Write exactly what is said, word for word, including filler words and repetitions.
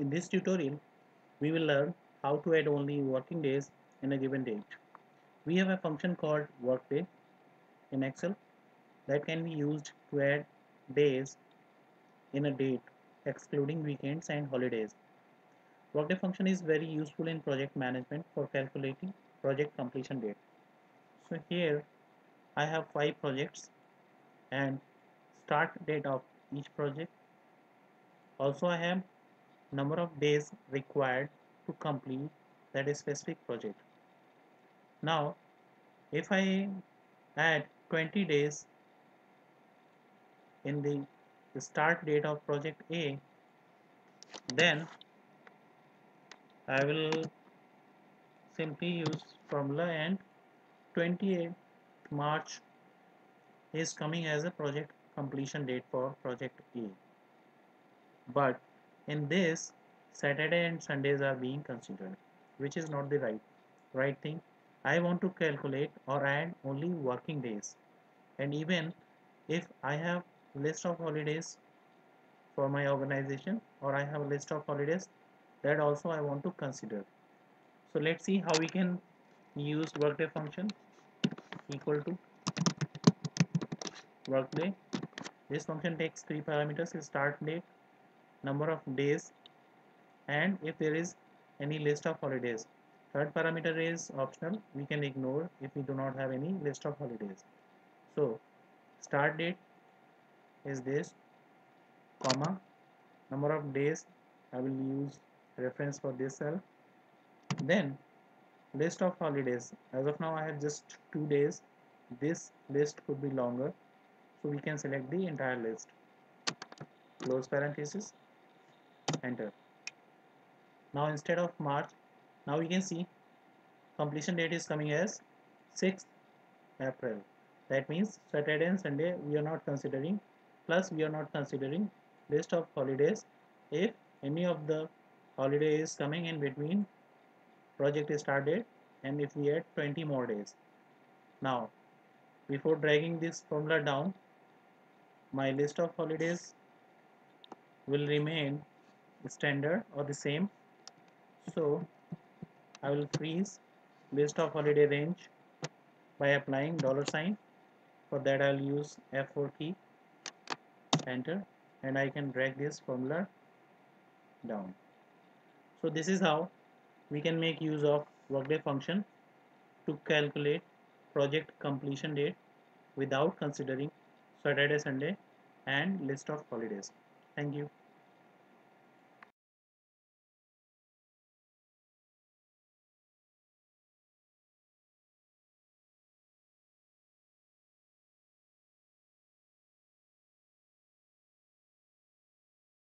In this tutorial, we will learn how to add only working days in a given date. We have a function called Workday in Excel that can be used to add days in a date, excluding weekends and holidays. Workday function is very useful in project management for calculating project completion date. So here I have five projects and start date of each project. Also I have number of days required to complete that is specific project. Now if I add twenty days in the, the start date of project A, then I will simply use formula and twenty-eighth March is coming as a project completion date for project A. But in this, Saturday and Sundays are being considered, which is not the right right thing. I want to calculate or add only working days. And even if I have list of holidays for my organization or I have a list of holidays, that also I want to consider. So let's see how we can use Workday function equal to Workday. This function takes three parameters: start date, number of days, and if there is any list of holidays. Third parameter is optional, we can ignore if we do not have any list of holidays. So start date is this, comma, number of days, I will use reference for this cell. Then list of holidays. As of now I have just two days. This list could be longer, so we can select the entire list. Close parenthesis, enter. Now instead of March, now we can see completion date is coming as sixth April. That means Saturday and Sunday we are not considering, plus we are not considering list of holidays. If any of the holiday is coming in between project start date, and if we add twenty more days. Now before dragging this formula down, my list of holidays will remain standard or the same. So I will freeze list of holiday range by applying dollar sign. For that I will use F four key, enter, and I can drag this formula down. So this is how we can make use of Workday function to calculate project completion date without considering Saturday, Sunday and list of holidays. Thank you.